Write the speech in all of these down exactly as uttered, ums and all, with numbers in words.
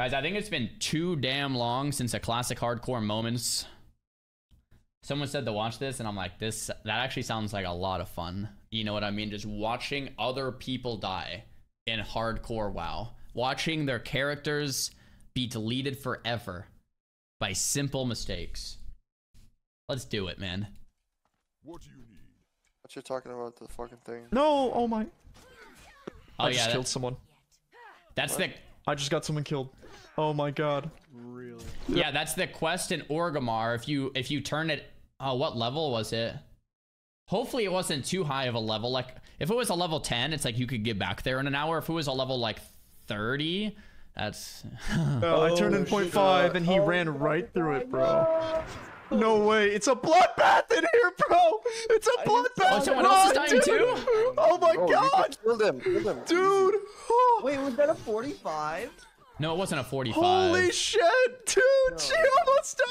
Guys, I think it's been too damn long since a classic hardcore moments. Someone said to watch this, and I'm like, this, that actually sounds like a lot of fun. You know what I mean? Just watching other people die in hardcore WoW. Watching their characters be deleted forever by simple mistakes. Let's do it, man. What do you need? What you're talking about, the fucking thing? No, oh my. Oh, I just yeah, killed someone. That's what? the- I just got someone killed. Oh my god. Really? Yeah, that's the quest in Orgrimmar. If you if you turn it, oh, what level was it? Hopefully it wasn't too high of a level. Like if it was a level ten, it's like you could get back there in an hour. If it was a level like thirty, that's. oh, oh, I turned in point five and he oh, ran right through it, bro. God. No way! It's a bloodbath in here, bro. It's a bloodbath. Oh, someone else is dying too. Oh my oh, god! Killed him. Killed him, dude. Oh. Wait, was that a forty-five? No, it wasn't a forty-five. Holy shit, dude! No. She almost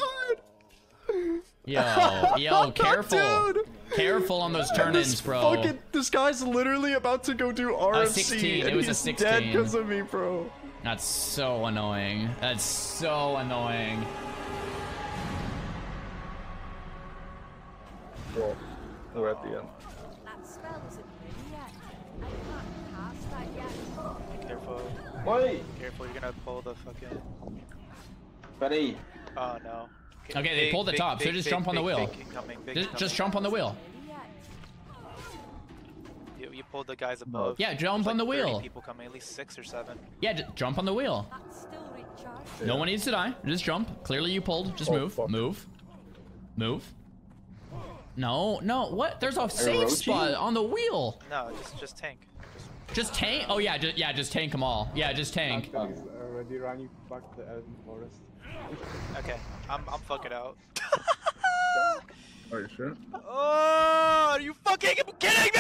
died. Yo, yo, careful, dude. Careful on those turn-ins, bro. Fucking, this guy's literally about to go do R F C. Uh, sixteen. And it was he's a sixteen. Dead because of me, bro. That's so annoying. That's so annoying. Well, we're at the end. That spell isn't ready yet. I can't cast that yet. Be careful. Wait! Be careful, you're gonna pull the fucking... Buddy! Oh no. Okay, okay big, they pulled the big, top, big, so just big, jump on big, the wheel. Big, big coming, big just, just jump on the wheel. You, you pulled the guys above. Yeah, jump like on the wheel. People coming, at least six or seven. Yeah, just jump on the wheel. That's still recharged. No one needs to die. Just jump. Clearly you pulled. Just oh, move. Fuck. Move. Move. No, no, what? There's a safe spot on the wheel. No, just, just tank. Just, just tank? Oh yeah, just, yeah, just tank them all. Yeah, just tank. Guys are already running back to the Elden Forest. Okay, I'm, I'm fucking out. Are you sure? Oh, are you fucking kidding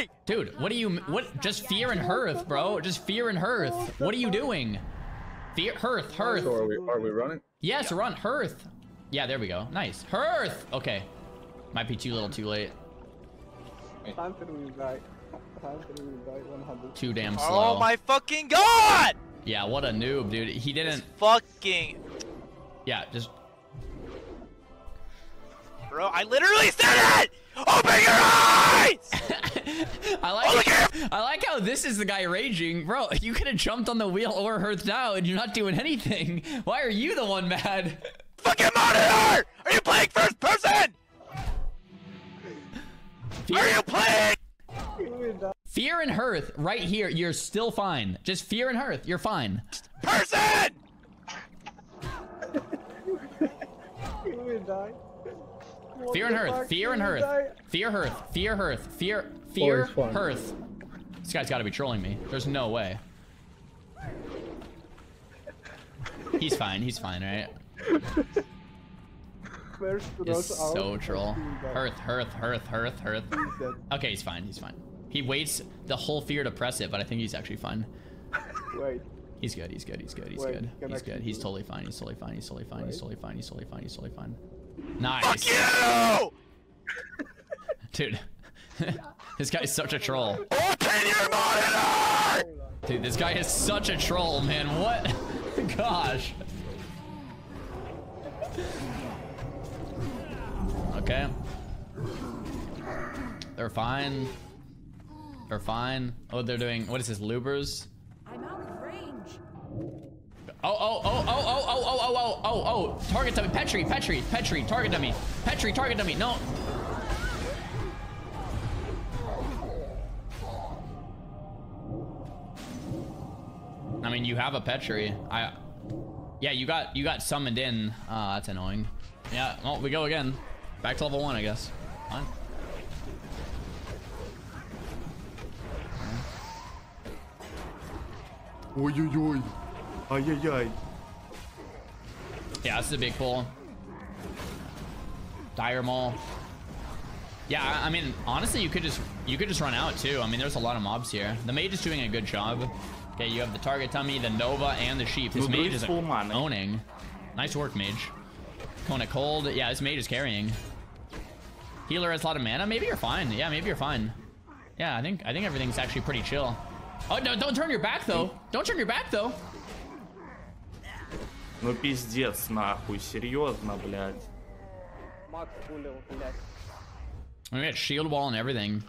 me? Dude, what do you, what? Just fear and hearth, bro. Just fear and hearth. What are you doing? Fear, hearth, hearth. So are we, are we running? Yes, yeah. Run, hearth. Yeah, there we go. Nice. Hearth. Okay. Might be too little too late. Too damn slow. Oh my fucking god! Yeah, what a noob, dude. He didn't... It's fucking... Yeah, just... Bro, I literally said it! Open your eyes! I like it. I like how this is the guy raging. Bro, you could have jumped on the wheel or hearthed out and you're not doing anything. Why are you the one mad? Fucking monitor! Are you playing first person? Fear. Are you playing? Fear and hearth right here. You're still fine. Just fear and hearth. You're fine. Person! Fear and hearth. Fear and hearth. Fear hearth. Fear hearth. Fear fear hearth. This guy's gotta be trolling me. There's no way. He's fine. He's fine, right? He's so troll. Hearth, hearth, hearth, hearth, hearth. Okay, he's fine. He's fine. He waits the whole fear to press it, but I think he's actually fine. Wait. He's good. He's good. He's good. He's good. He's good. He's totally fine. He's totally fine. He's totally fine. He's totally fine. He's totally fine. He's totally fine. Nice. Fuck you! Dude, this guy is such a troll. Open your monitor! Dude, this guy is such a troll, man. What? Gosh. Okay. They're fine. They're fine. Oh, they're doing, what is this, lubers? I'm out of range. Oh, oh, oh, oh, oh, oh, oh, oh, oh, oh, oh. Target dummy, Petri, Petri, Petri, target dummy. Petri, target dummy, no. I mean, you have a Petri. I, yeah, you got, you got summoned in. Uh, that's annoying. Yeah, well, we go again. Back to level one, I guess. Fine. Oi, oi, oi. Ay, ay, ay. Yeah, this is a big pull. Dire maul. Yeah, I mean, honestly, you could just you could just run out too. I mean, there's a lot of mobs here. The mage is doing a good job. Okay, you have the target tummy, the Nova, and the sheep. This mage is owning. Nice work, mage. Kona cold. Yeah, this mage is carrying. Healer has a lot of mana. Maybe you're fine. Yeah, maybe you're fine. Yeah, I think I think everything's actually pretty chill. Oh no! Don't turn your back though. Don't turn your back though. Ну пиздец нахуй, серьезно, блядь. We got shield wall and everything.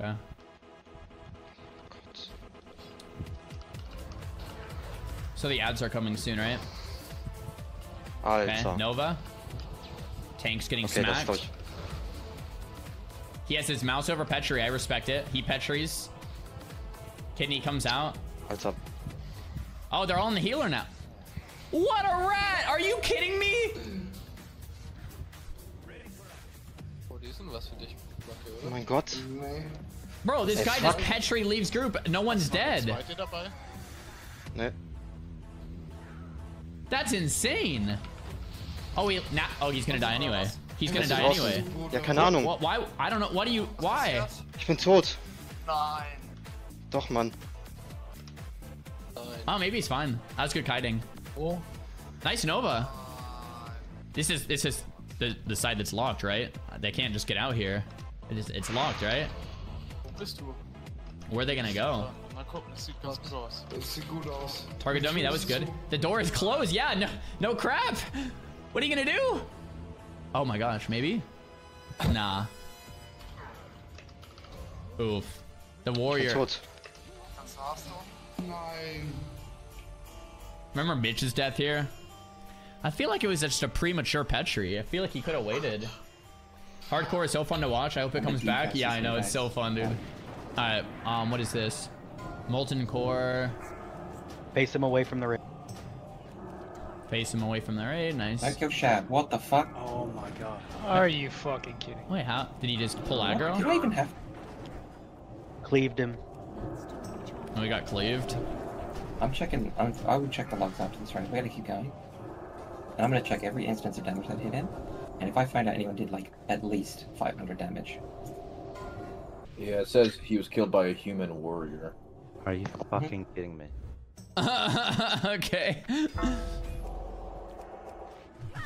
Okay. So the ads are coming soon, right? I okay. So. Nova. Tank's getting okay, smacked. He has his mouse over Petri. I respect it. He Petris. Kidney comes out. What's up? Oh, they're all in the healer now. What a rat! Are you kidding me? Oh my god. Bro, this guy just Petri leaves group. No one's dead. That's insane. Oh, he, nah, oh, he's gonna die anyway. He's gonna die anyway. Ja, keine Ahnung. Why? I don't know. What do you? Why? Ich bin tot. Nein. Doch, Mann. Oh, maybe he's fine. That's good kiting. Oh. Nice Nova. This is this is the the side that's locked, right? They can't just get out here. It is, it's locked, right? Where are they gonna go? Target dummy, that was good. The door is closed. Yeah, no, no crap. What are you gonna do? Oh my gosh, maybe? Nah. Oof. The warrior. Remember Mitch's death here? I feel like it was just a premature Petri. I feel like he could have waited. Hardcore is so fun to watch. I hope it comes back. Yeah, I know. It's so fun, dude. Alright, um, what is this? Molten core. Face him away from the raid. Face him away from the raid. Nice. Let's go chat. What the fuck? Oh my god. Are you fucking kidding? Wait, how? Did he just pull aggro? Did I even have... Cleaved him. Oh, he got cleaved? I'm checking. I'm, I would check the logs after this round. We gotta keep going. And I'm gonna check every instance of damage that hit in. And if I find out anyone did, like, at least five hundred damage. Yeah, it says he was killed by a human warrior. Are you fucking kidding me? Okay.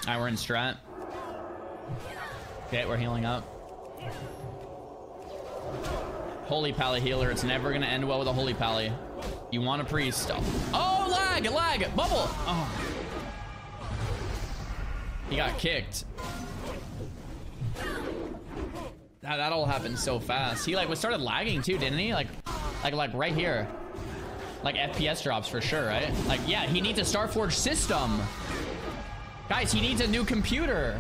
Alright, we're in strat. Okay, we're healing up. Holy Pally healer. It's never gonna end well with a Holy Pally. You want a priest. Oh, lag, lag, bubble. Oh. He got kicked. That, that all happened so fast. He like was started lagging too, didn't he? Like, like, like right here. Like F P S drops for sure, right? Like, yeah, he needs a StarForge system. Guys, he needs a new computer.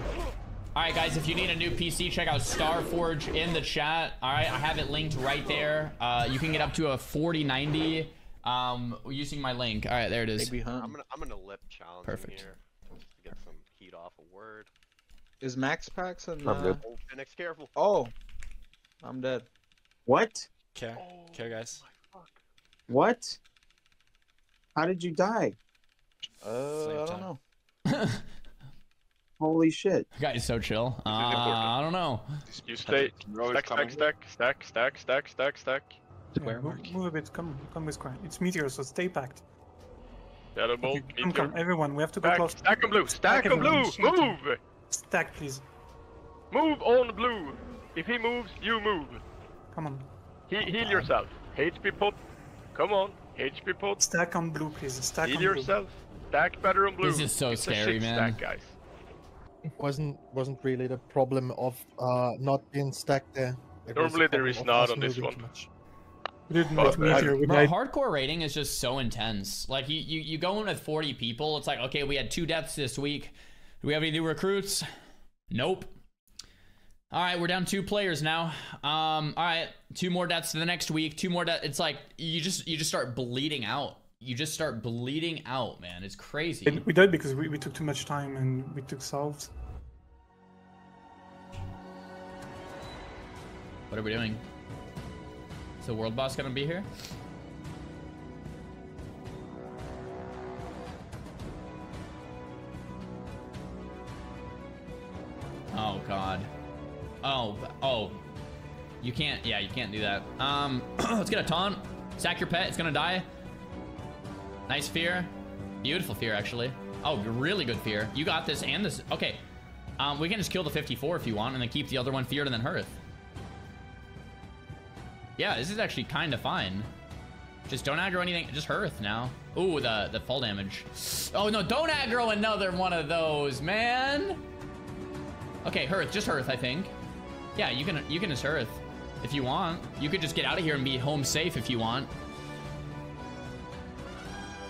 All right, guys, if you need a new P C, check out StarForge in the chat. All right, I have it linked right there. Uh, you can get up to a forty ninety um, using my link. All right, there it is. I'm gonna, I'm gonna lip challenge Perfect. Here to get some heat off a word. Is Max Pax and uh... oh, Phoenix, careful. Oh, I'm dead. What? Okay, oh, okay, guys. What? How did you die? Uh, I don't know. Holy shit. Guy is so chill. Uh, I don't know. You stay. Stack, stack, stack, stack, stack, stack, stack, stack. Yeah, move, move a bit. Come, come with Crime. It's Meteor, so stay packed. Yeah, the ball, okay, come, come, everyone. We have to go stack, close. Stack on blue. Stack, stack on blue. Move. Stack, please. Move on blue. If he moves, you move. Come on. He, heal yourself. H P pot. Come on. H P pot. Stack on blue, please. Stack heal on blue. Heal yourself. Stack better on blue. This is so it's scary, man. Stack, guys. wasn't wasn't really the problem of uh not being stacked there. It Normally there is not on this one. We didn't oh, we Bro, hardcore rating is just so intense. Like you, you you go in with forty people. It's like, okay, we had two deaths this week. Do we have any new recruits? Nope. All right, we're down two players now. Um, all right, two more deaths to the next week. Two more deaths. It's like you just you just start bleeding out. You just start bleeding out, man. It's crazy. And we died because we, we took too much time and we took salves. What are we doing? Is the world boss gonna be here? Oh god. Oh, oh. You can't, yeah, you can't do that. Um, let's get a taunt. Sack your pet, it's gonna die. Nice fear. Beautiful fear, actually. Oh, really good fear. You got this and this. Okay. Um, we can just kill the fifty-four if you want, and then keep the other one feared and then Hearth. Yeah, this is actually kind of fine. Just don't aggro anything. Just Hearth now. Ooh, the, the fall damage. Oh, no, don't aggro another one of those, man. Okay, Hearth. Just Hearth, I think. Yeah, you can, you can just Hearth if you want. You could just get out of here and be home safe if you want.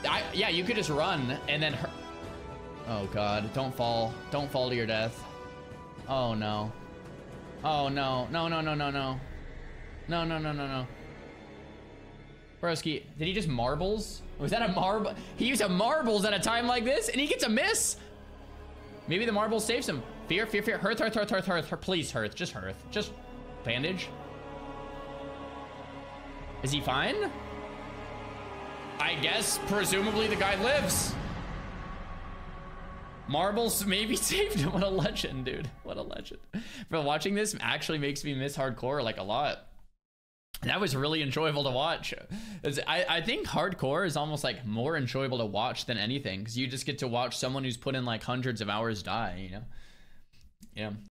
I, yeah, you could just run and then... Her oh, God. Don't fall. Don't fall to your death. Oh, no. Oh, no. No, no, no, no, no. No, no, no, no, no. Broski, did he just marbles? Was that a marble? He used a marbles at a time like this, and he gets a miss? Maybe the marble saves him. Fear, fear, fear. Hearth, hearth, hearth, hearth, hearth. Please, hearth. Just hearth. Just bandage. Is he fine? I guess, presumably, the guy lives. Marbles maybe saved him. What a legend, dude. What a legend. But watching this actually makes me miss hardcore, like, a lot. That was really enjoyable to watch. I, I think hardcore is almost like more enjoyable to watch than anything, because you just get to watch someone who's put in like hundreds of hours die, you know? Yeah.